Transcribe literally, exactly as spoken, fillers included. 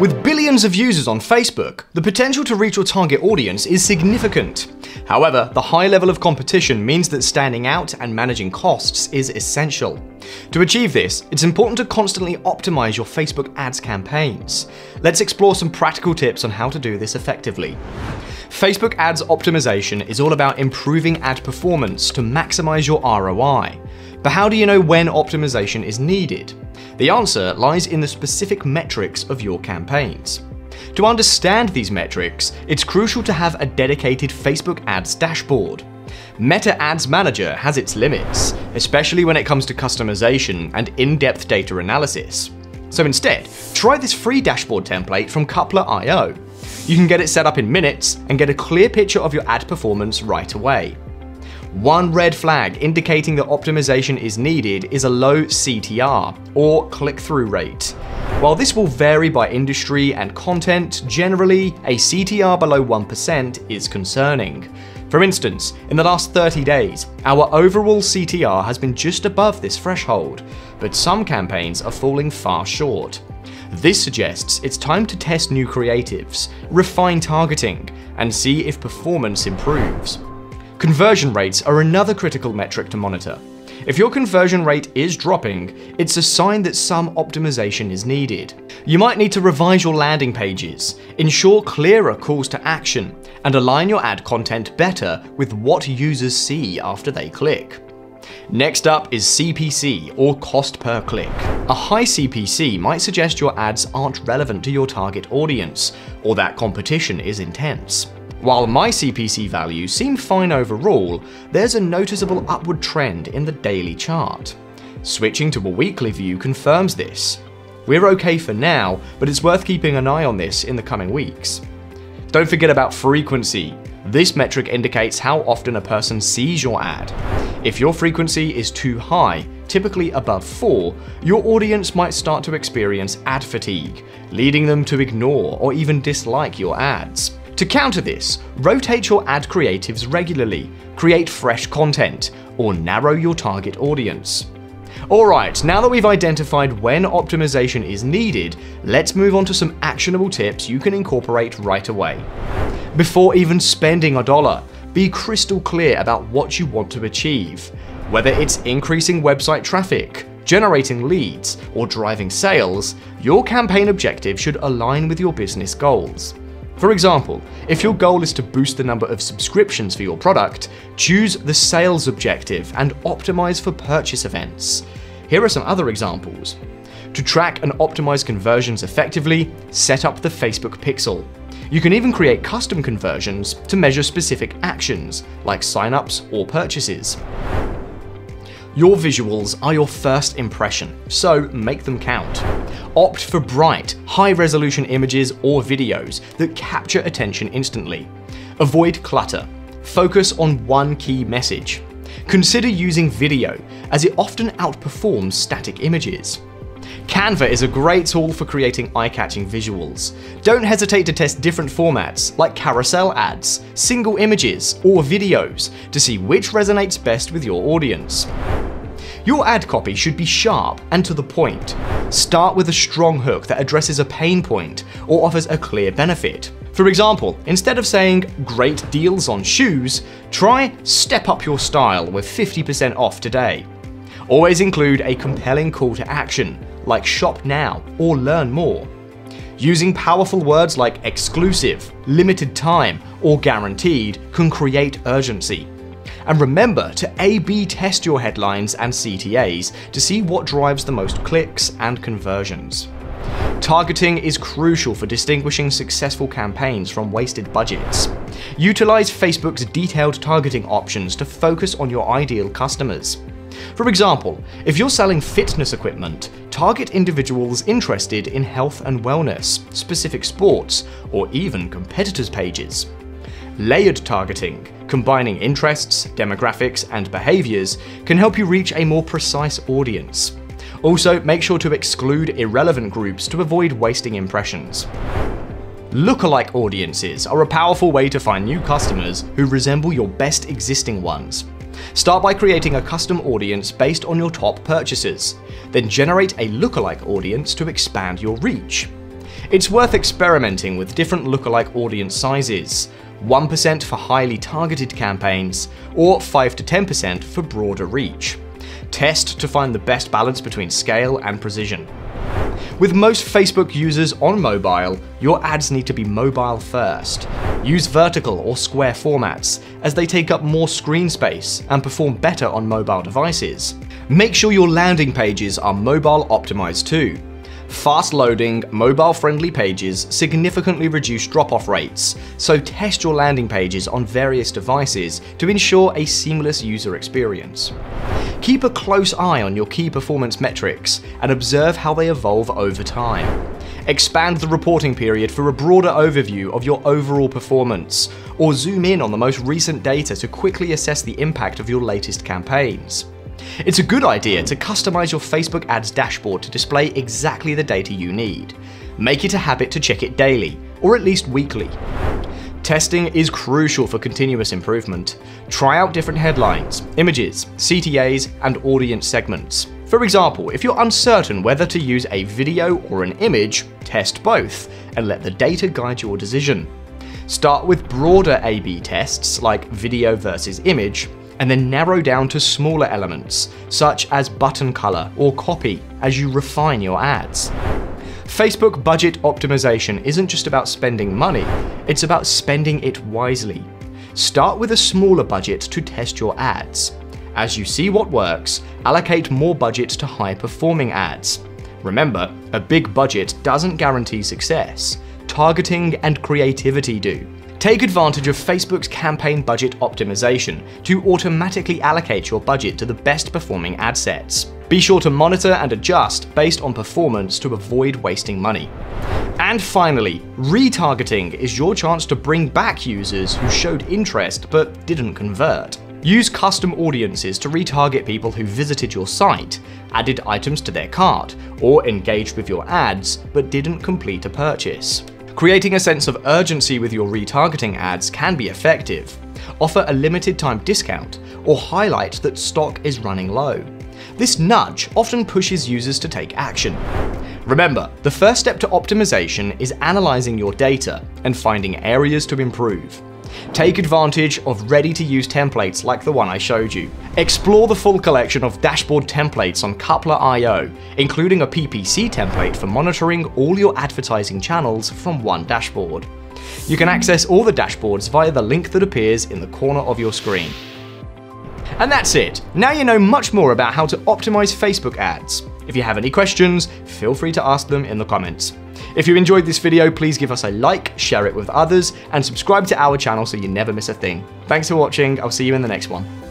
With billions of users on Facebook, the potential to reach your target audience is significant. However, the high level of competition means that standing out and managing costs is essential. To achieve this, it's important to constantly optimize your Facebook ads campaigns. Let's explore some practical tips on how to do this effectively. Facebook ads optimization is all about improving ad performance to maximize your R O I. But how do you know when optimization is needed? The answer lies in the specific metrics of your campaigns. To understand these metrics, it's crucial to have a dedicated Facebook ads dashboard. Meta Ads Manager has its limits, especially when it comes to customization and in-depth data analysis. So instead, try this free dashboard template from Coupler dot i o. You can get it set up in minutes and get a clear picture of your ad performance right away. One red flag indicating that optimization is needed is a low C T R, or click-through rate. While this will vary by industry and content, generally, a C T R below one percent is concerning. For instance, in the last thirty days, our overall C T R has been just above this threshold, but some campaigns are falling far short. This suggests it's time to test new creatives, refine targeting, and see if performance improves. Conversion rates are another critical metric to monitor. If your conversion rate is dropping, it's a sign that some optimization is needed. You might need to revise your landing pages, ensure clearer calls to action, and align your ad content better with what users see after they click. Next up is C P C, or cost per click. A high C P C might suggest your ads aren't relevant to your target audience, or that competition is intense. While my C P C values seem fine overall, there's a noticeable upward trend in the daily chart. Switching to a weekly view confirms this. We're okay for now, but it's worth keeping an eye on this in the coming weeks. Don't forget about frequency. This metric indicates how often a person sees your ad. If your frequency is too high, typically above four, your audience might start to experience ad fatigue, leading them to ignore or even dislike your ads. To counter this, rotate your ad creatives regularly, create fresh content, or narrow your target audience. Alright, now that we've identified when optimization is needed, let's move on to some actionable tips you can incorporate right away. Before even spending a dollar, be crystal clear about what you want to achieve. Whether it's increasing website traffic, generating leads, or driving sales, your campaign objective should align with your business goals. For example, if your goal is to boost the number of subscriptions for your product, choose the sales objective and optimize for purchase events. Here are some other examples. To track and optimize conversions effectively, set up the Facebook pixel. You can even create custom conversions to measure specific actions, like signups or purchases. Your visuals are your first impression, so make them count. Opt for bright, high-resolution images or videos that capture attention instantly. Avoid clutter. Focus on one key message. Consider using video, as it often outperforms static images. Canva is a great tool for creating eye-catching visuals. Don't hesitate to test different formats, like carousel ads, single images, or videos, to see which resonates best with your audience. Your ad copy should be sharp and to the point. Start with a strong hook that addresses a pain point or offers a clear benefit. For example, instead of saying, "Great deals on shoes," try "Step up your style with fifty percent off today." Always include a compelling call to action, like "Shop now" or "Learn more." Using powerful words like exclusive, limited time, or guaranteed can create urgency. And remember to A B test your headlines and C T As to see what drives the most clicks and conversions. Targeting is crucial for distinguishing successful campaigns from wasted budgets. Utilize Facebook's detailed targeting options to focus on your ideal customers. For example, if you're selling fitness equipment, target individuals interested in health and wellness, specific sports, or even competitors' pages. Layered targeting, combining interests, demographics, and behaviors, can help you reach a more precise audience. Also, make sure to exclude irrelevant groups to avoid wasting impressions. Lookalike audiences are a powerful way to find new customers who resemble your best existing ones. Start by creating a custom audience based on your top purchases. Then generate a lookalike audience to expand your reach. It's worth experimenting with different lookalike audience sizes, one percent for highly targeted campaigns, or five to ten percent for broader reach. Test to find the best balance between scale and precision. With most Facebook users on mobile, your ads need to be mobile first. Use vertical or square formats, as they take up more screen space and perform better on mobile devices. Make sure your landing pages are mobile optimized too. Fast-loading, mobile-friendly pages significantly reduce drop-off rates, so test your landing pages on various devices to ensure a seamless user experience. Keep a close eye on your key performance metrics and observe how they evolve over time. Expand the reporting period for a broader overview of your overall performance, or zoom in on the most recent data to quickly assess the impact of your latest campaigns. It's a good idea to customize your Facebook ads dashboard to display exactly the data you need. Make it a habit to check it daily, or at least weekly. Testing is crucial for continuous improvement. Try out different headlines, images, C T As, and audience segments. For example, if you're uncertain whether to use a video or an image, test both and let the data guide your decision. Start with broader A B tests like video versus image, and then narrow down to smaller elements, such as button color or copy, as you refine your ads. Facebook budget optimization isn't just about spending money, it's about spending it wisely. Start with a smaller budget to test your ads. As you see what works, allocate more budget to high-performing ads. Remember, a big budget doesn't guarantee success. Targeting and creativity do. Take advantage of Facebook's campaign budget optimization to automatically allocate your budget to the best performing ad sets. Be sure to monitor and adjust based on performance to avoid wasting money. And finally, retargeting is your chance to bring back users who showed interest but didn't convert. Use custom audiences to retarget people who visited your site, added items to their cart, or engaged with your ads but didn't complete a purchase. Creating a sense of urgency with your retargeting ads can be effective. Offer a limited time discount or highlight that stock is running low. This nudge often pushes users to take action. Remember, the first step to optimization is analyzing your data and finding areas to improve. Take advantage of ready-to-use templates like the one I showed you. Explore the full collection of dashboard templates on Coupler dot i o, including a P P C template for monitoring all your advertising channels from one dashboard. You can access all the dashboards via the link that appears in the corner of your screen. And that's it. Now you know much more about how to optimize Facebook ads. If you have any questions, feel free to ask them in the comments. If you enjoyed this video, please give us a like, share it with others, and subscribe to our channel so you never miss a thing. Thanks for watching. I'll see you in the next one.